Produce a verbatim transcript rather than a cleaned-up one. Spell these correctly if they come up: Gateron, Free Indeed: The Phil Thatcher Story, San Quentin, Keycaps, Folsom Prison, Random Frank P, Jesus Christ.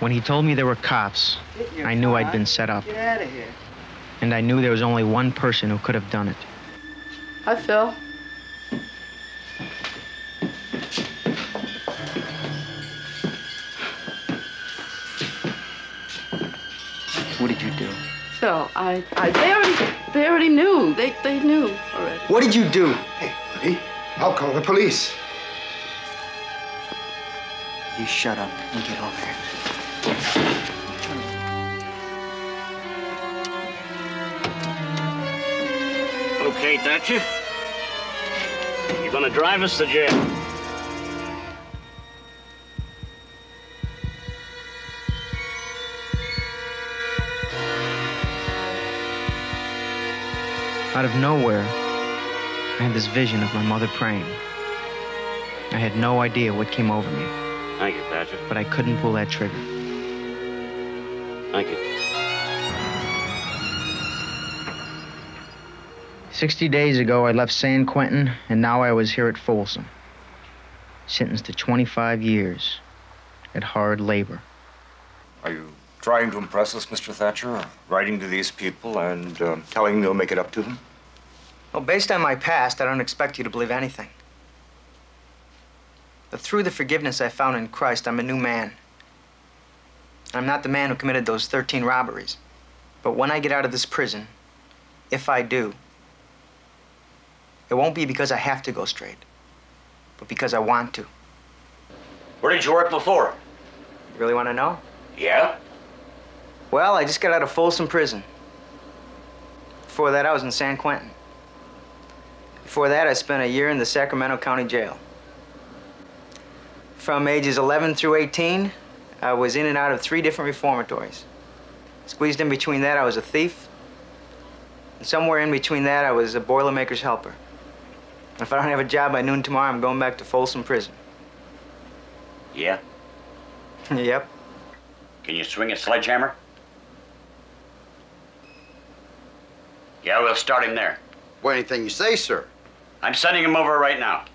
When he told me there were cops, I knew car. I'd been set up. Get out of here. And I knew there was only one person who could have done it. Hi, Phil. What did you do? Phil, I, I they already, they already knew. They, they knew already. What did you do? Hey, buddy, I'll call the police. You shut up and get over here. Okay, Thatcher. You're gonna drive us to jail. Out of nowhere, I had this vision of my mother praying. I had no idea what came over me. Thank you, Thatcher. But I couldn't pull that trigger. Thank you. Sixty days ago, I left San Quentin, and now I was here at Folsom. Sentenced to twenty-five years at hard labor. Are you trying to impress us, Mister Thatcher, or writing to these people and uh, telling them you'll make it up to them? Well, based on my past, I don't expect you to believe anything. But through the forgiveness I found in Christ, I'm a new man. I'm not the man who committed those thirteen robberies. But when I get out of this prison, if I do, it won't be because I have to go straight, but because I want to. Where did you work before? You really want to know? Yeah. Well, I just got out of Folsom Prison. Before that, I was in San Quentin. Before that, I spent a year in the Sacramento County Jail. From ages eleven through eighteen, I was in and out of three different reformatories. Squeezed in between that, I was a thief. And somewhere in between that, I was a boilermaker's helper. If I don't have a job by noon tomorrow, I'm going back to Folsom Prison. Yeah? Yep. Can you swing a sledgehammer? Yeah, we'll start him there. Well, anything you say, sir. I'm sending him over right now.